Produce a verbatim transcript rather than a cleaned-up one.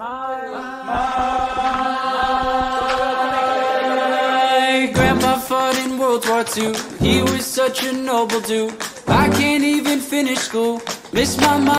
My grandpa fought in World War Two. He was such a noble dude. I can't even finish school. Miss my mom.